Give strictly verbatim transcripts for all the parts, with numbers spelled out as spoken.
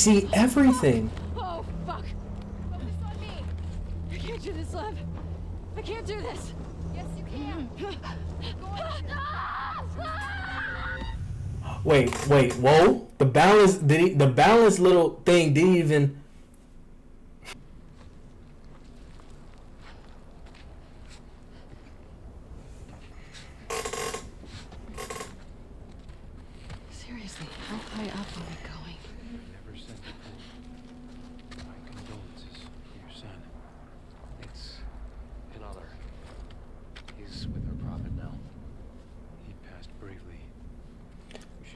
see everything. Oh, fuck. Oh, this is on me. I can't do this, Lev. I can't do this. Yes, you can. Go on. Wait, wait, whoa. The balance, did he, the balance little thing didn't even...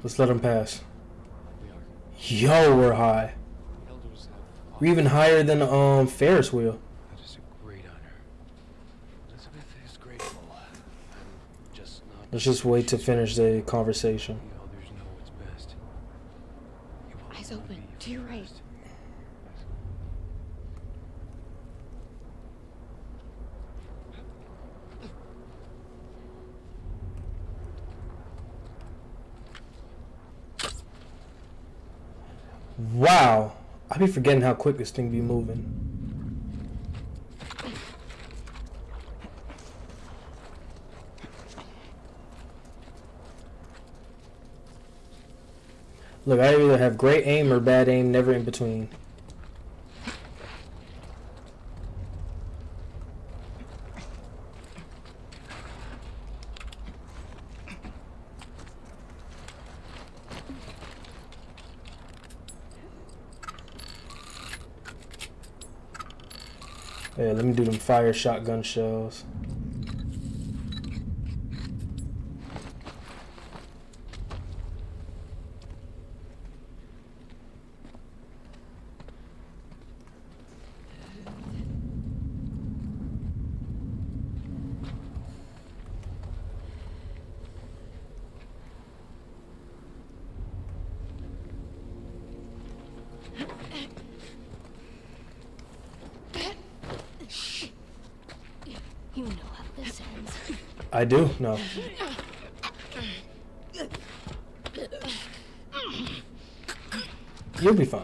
Let's let him pass. Yo, we're high. We're even higher than um Ferris wheel. That is a great honor. Elizabeth is grateful. I'm just not. Let's just wait to finish the conversation. The elders know what's best. Eyes open. To your right. Wow, I be forgetting how quick this thing be moving. Look, I either have great aim or bad aim, never in between. Yeah, let me do them fire shotgun shells. I do, no. You'll be fine.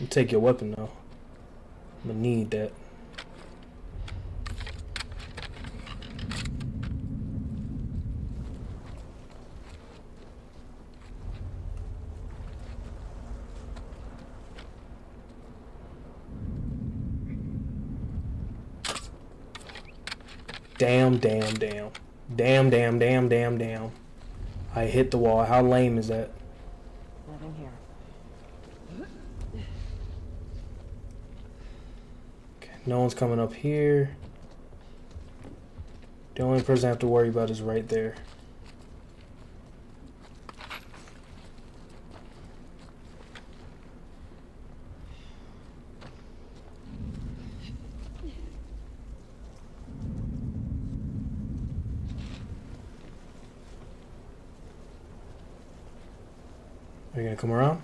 I'll take your weapon though. I'm gonna need that. Damn, damn, damn. Damn, damn, damn, damn, damn. I hit the wall. How lame is that? Nothing here. Okay, no one's coming up here. The only person I have to worry about is right there. Are you gonna come around?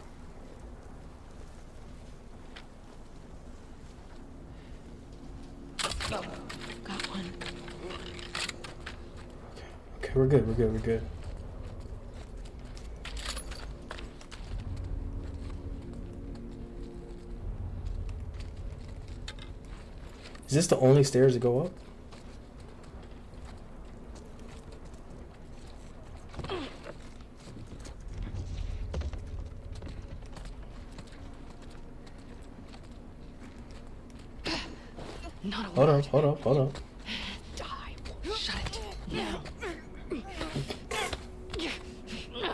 Got one. Okay, okay, we're good, we're good, we're good. Is this the only stairs to go up? Hold up, hold up, hold up. Die. Shut it now.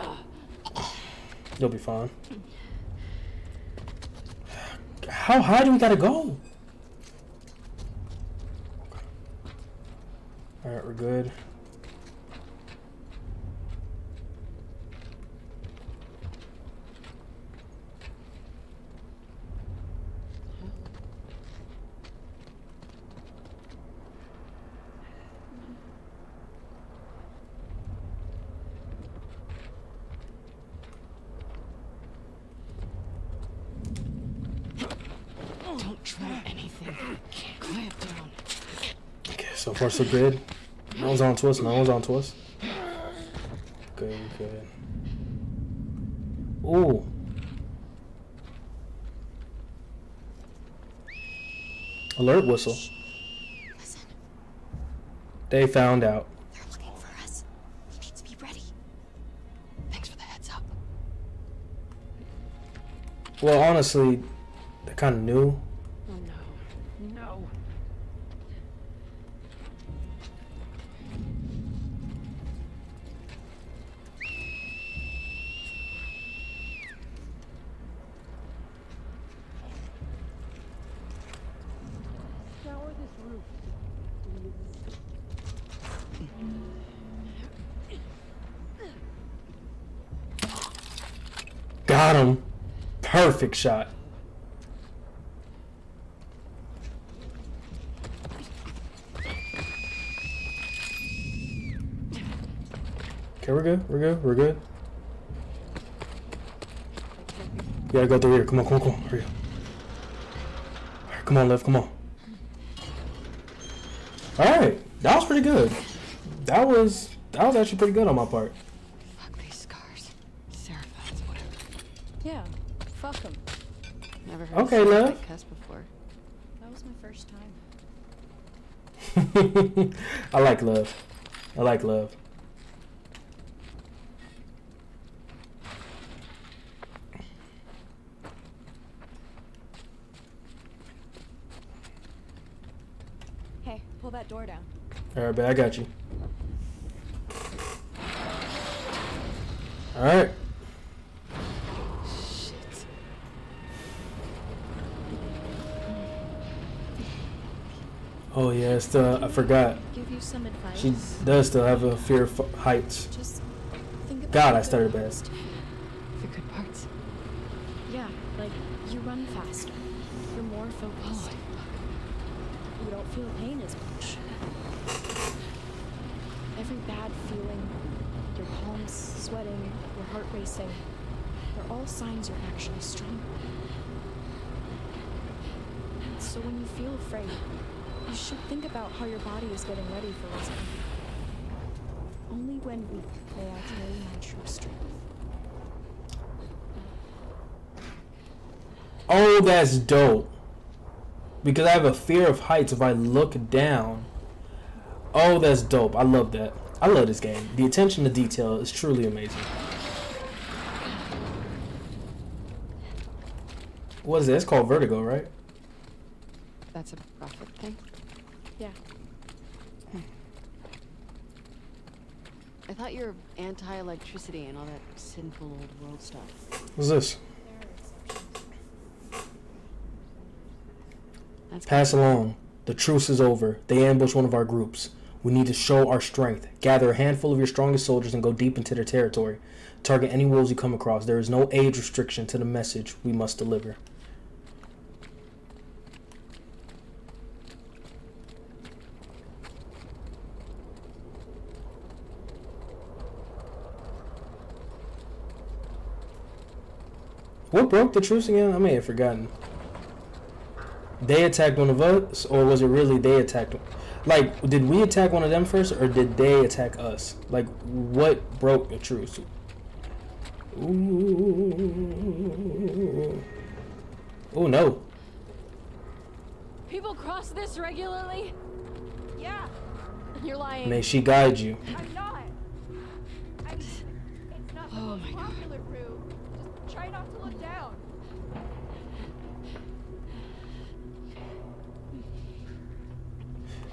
You'll be fine. How high do we gotta go? Alright, we're good. So far so good. No one's on to us, no one's on to us. Good, good. Ooh. Alert whistle. Shh. Listen. They found out. They're looking for us. We need to be ready. Thanks for the heads up. Well, honestly, they kind of knew. Oh no. No. Got him. Perfect shot. Okay, we're good. We're good. We're good. You gotta go through here. Come on, come on, come on. Hurry up. All right, come on, Lev. Come on. All right, that was pretty good. That was that was actually pretty good on my part. Fuck these scars, seraphites, whatever. Yeah, fuck them. Never heard okay, love. Like cuss before. That was my first time. I like love. I like love. Pull that door down. All right, babe, I got you. All right. Shit. Oh yeah, it's the, I forgot. Give you some advice. She does still have a fear of heights. Just think about God, I started bad. The good parts. Yeah, like you run faster. You're more focused. Oh, you don't feel pain as much. Every bad feeling, your palms sweating, your heart racing, they're all signs you're actually stronger. So when you feel afraid, you should think about how your body is getting ready for what's coming. Only when weak may I carry my true strength. Oh, that's dope. Because I have a fear of heights if I look down. Oh, that's dope. I love that. I love this game. The attention to detail is truly amazing. What is it? It's called Vertigo, right? That's a profit thing? Yeah. Hmm. I thought you were anti-electricity and all that sinful old world stuff. What's this? Pass along. The truce is over. They ambush one of our groups. We need to show our strength. Gather a handful of your strongest soldiers and go deep into their territory. Target any wolves you come across. There is no age restriction to the message we must deliver. What broke the truce again? I may have forgotten. They attacked one of us, or was it really they attacked? Like, did we attack one of them first, or did they attack us? Like, what broke the truce? Ooh. Oh no! People cross this regularly. Yeah, you're lying. May she guide you. I'm not. I'm, it's not the oh most popular route. Just try not to look down.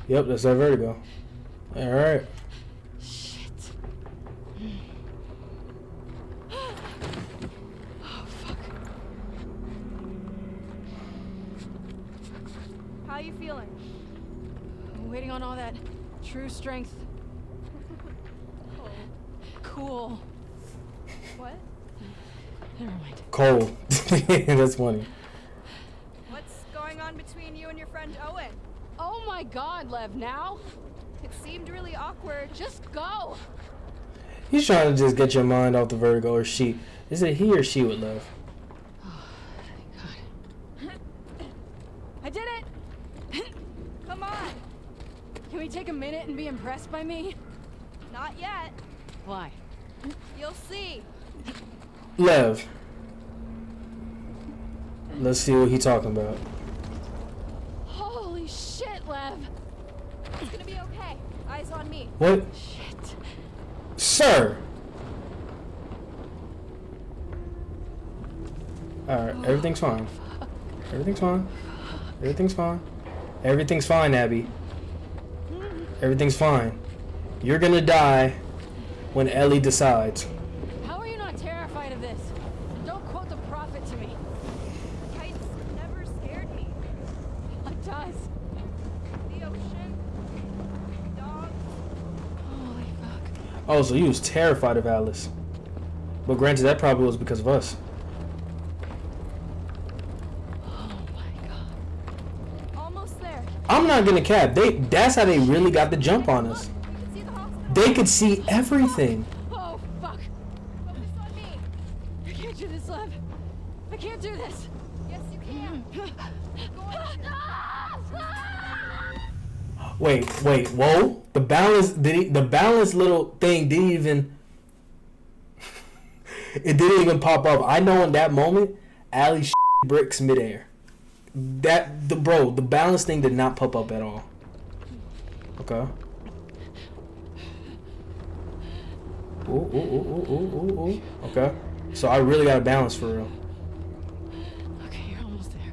Yep, that's that Vertigo. Alright. Shit. Oh, fuck. How you feeling? I'm waiting on all that true strength. Oh. Cool. What? Never mind. Cold. That's funny. What's going on between you and your friend Owen? Oh my God, Lev, now? It seemed really awkward. Just go. He's trying to just get your mind off the Vertigo, or she. Is it he or she with Lev? Oh, thank God. I did it. Come on. Can we take a minute and be impressed by me? Not yet. Why? You'll see. Lev. Let's see what he's talking about. eyes on me. What? Shit. Sir! Alright, everything's fine. Everything's fine. Everything's fine. Everything's fine, Abby. Everything's fine. You're gonna die when Ellie decides. How are you not terrified of this? Don't quote the prophet to me. Kites never scared me. It does. The ocean. Dogs. Holy fuck. Oh, so you was terrified of Alice. But granted, that probably was because of us. I'm not gonna cap. They that's how they really got the jump on us. They could see everything. Oh fuck! Focus on me. I can't do this, Lev. I can't do this. Yes, you can. Go on. Wait, wait, whoa! The balance, did he, the balance little thing didn't even. It didn't even pop up. I know in that moment, Allie sh bricks midair. That the bro, the balance thing did not pop up at all. Okay. Ooh, ooh, ooh, ooh, ooh, ooh, ooh. Okay. So I really gotta balance for real. Okay, you're almost there.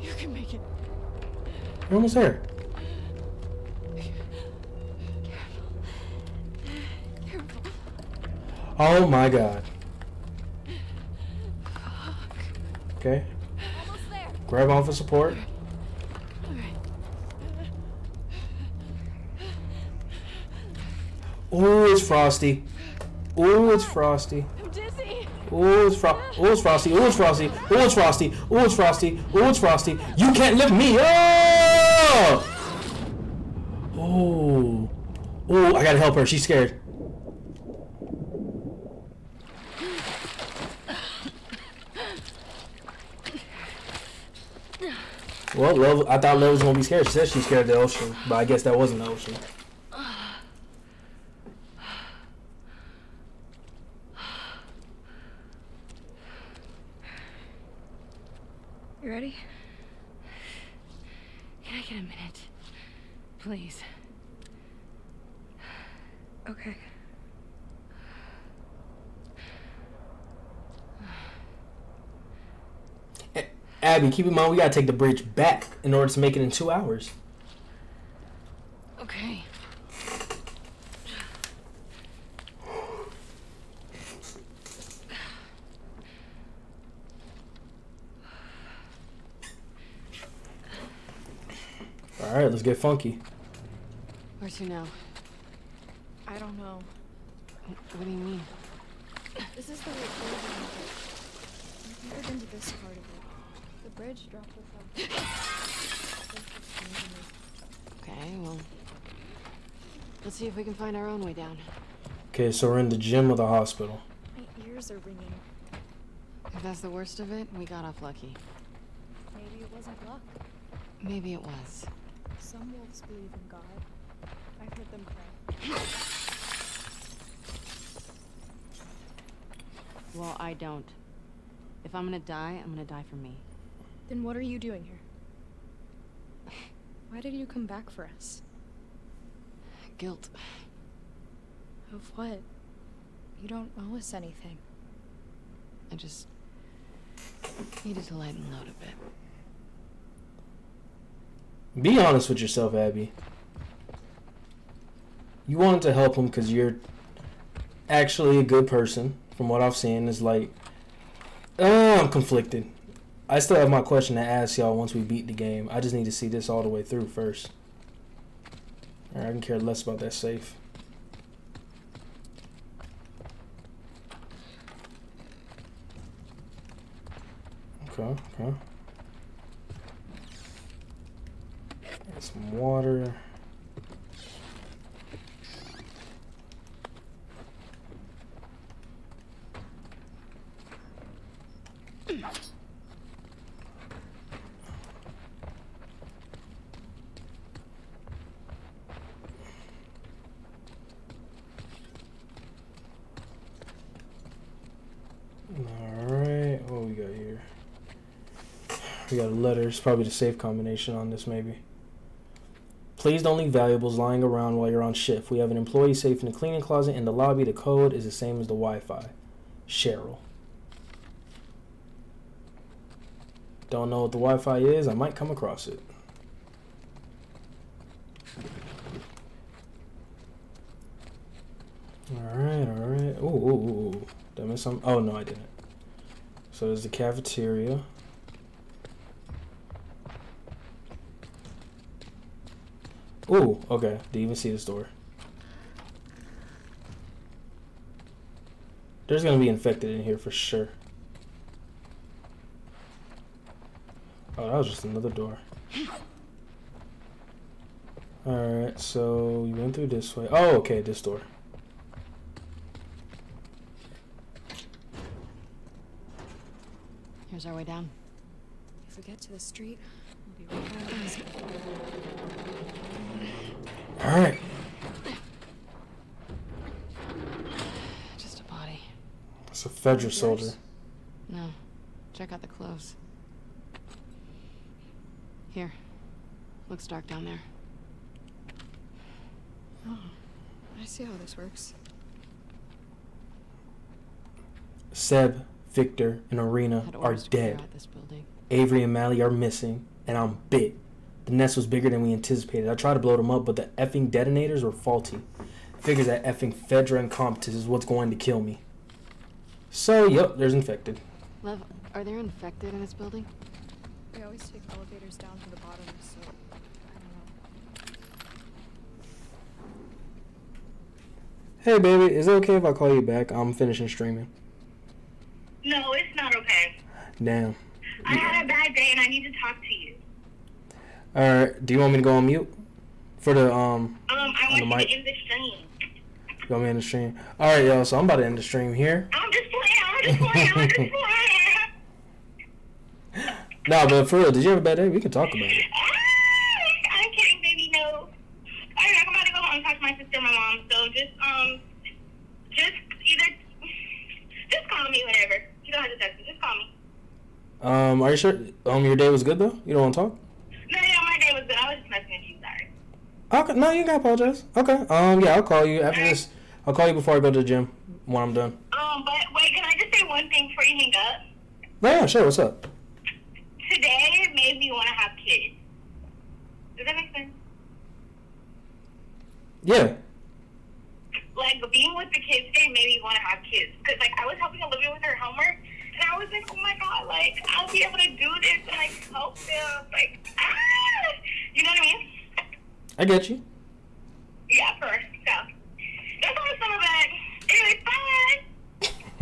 You can make it. You're almost there. Careful. Careful. Oh my god. Okay. Almost there. Grab on for support. All right. All right. Ooh, it's frosty. Ooh, it's frosty. I'm dizzy. Ooh, it's fro Ooh, it's frosty. Ooh, it's frosty. Ooh, it's frosty. Ooh, it's frosty. Ooh, it's frosty. You can't lift me up. Oh. Oh, I gotta help her. She's scared. Well, Lev, I thought Lev was gonna be scared. She said she's scared of the ocean, but I guess that wasn't the ocean. You ready? Can I get a minute, please? Okay. Abby, keep in mind we gotta take the bridge back in order to make it in two hours. Okay. All right, let's get funky. Where to now? I don't know. What do you mean? This is the way I've never been to this part of it. Bridge dropped us off. Okay, well, let's see if we can find our own way down. Okay, so we're in the gym of the hospital. My ears are ringing. If that's the worst of it, we got off lucky. Maybe it wasn't luck. Maybe it was. Some wolves believe in God. I've heard them pray. Well, I don't. If I'm gonna die, I'm gonna die for me. Then what are you doing here? Why did you come back for us? Guilt. Of what? You don't owe us anything. I just needed to lighten the load a bit. Be honest with yourself, Abby. You wanted to help him because you're actually a good person, from what I've seen. It's like, oh, I'm conflicted. I still have my question to ask y'all once we beat the game. I just need to see this all the way through first. All right, I can care less about that safe. Okay, okay. Get some water. Letters, probably the safe combination on this, maybe. Please don't leave valuables lying around while you're on shift. We have an employee safe in the cleaning closet in the lobby. The code is the same as the Wi-Fi. Cheryl. Don't know what the Wi-Fi is. I might come across it. Alright, alright. Ooh, ooh, ooh. Did I miss something? Oh, no, I didn't. So there's the cafeteria. Ooh, okay. Didn't even see this door. There's going to be infected in here for sure. Oh, that was just another door. Alright, so we went through this way. Oh, okay, this door. Here's our way down. If we get to the street, we'll be right back. Alright. Just a body. It's a FEDRA soldier. No. Check out the clothes. Here. Looks dark down there. Oh, I see how this works. Seb, Victor, and Arena are dead. Avery and Mally are missing, and I'm bit. The nest was bigger than we anticipated. I tried to blow them up, but the effing detonators were faulty. Figures that effing FEDRA incompetence is what's going to kill me. So, yep, there's infected. Lev, are there infected in this building? They always take elevators down to the bottom, so I don't know. Hey, baby, is it okay if I call you back? I'm finishing streaming. No, it's not okay. Damn. I had a bad day, and I need to talk to you. All right. Do you want me to go on mute for the um? Um, I want you to end the stream. You want me to end the stream? All right, y'all. So I'm about to end the stream here. I'm just playing. I'm just playing. I'm just playing. No, but for real, did you have a bad day? We can talk about it. Ah, I'm kidding, baby. No. All right, I'm about to go home and talk to my sister and my mom. So just, um, just either, just call me whenever. You don't have to text me. Just call me. Um, are you sure? Um, your day was good, though? You don't want to talk? No, yeah, my day was good. I was just messing with you. Sorry. Okay. No, you got to apologize. Okay. Um, yeah, I'll call you after this. I'll call you before I go to the gym when I'm done. Um, but wait, can I just say one thing before you hang up? Yeah, sure. What's up? Today made me want to have kids. Does that make sense? Yeah. Like, being with the kids today made me want to have kids. Because, like, I was helping Olivia with her homework, and I was like, oh, my God, like, I'll be able to do this and, like, help them. Like, ah! You know what I mean? I get you. Yeah, for sure. So, that's all I'm talking about.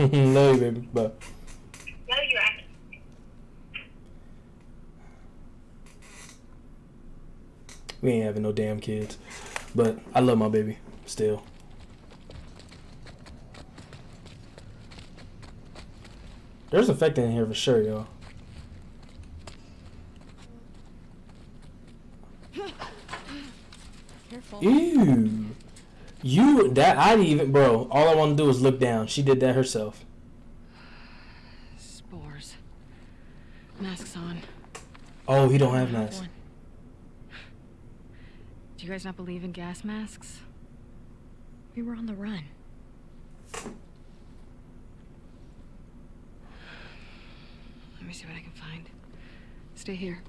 Anyway, bye. Love you, baby. Bye. Love you, Rocky. We ain't having no damn kids. But I love my baby, still. There's infected in here for sure, y'all. Careful. Ew. You, that, I even, bro, all I want to do is look down. She did that herself. Spores. Masks on. Oh, he don't have masks. Do you guys not believe in gas masks? We were on the run. Let me see what I can find. Stay here.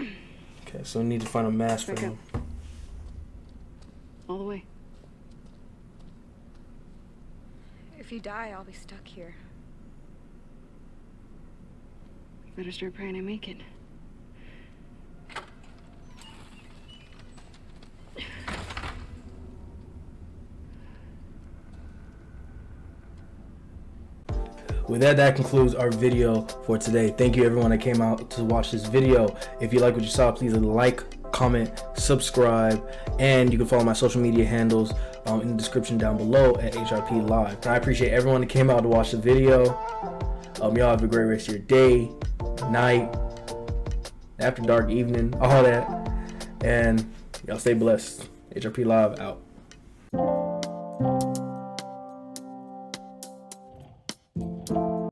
Okay, so we need to find a mask Back for him. Up. All the way. If you die, I'll be stuck here. Better start praying I make it. With that, that concludes our video for today. Thank you everyone that came out to watch this video. If you like what you saw, please like, comment, subscribe, and you can follow my social media handles um, in the description down below at H R P Live. And I appreciate everyone that came out to watch the video. Um, y'all have a great rest of your day, night, after dark, evening, all that. And y'all stay blessed. H R P Live out.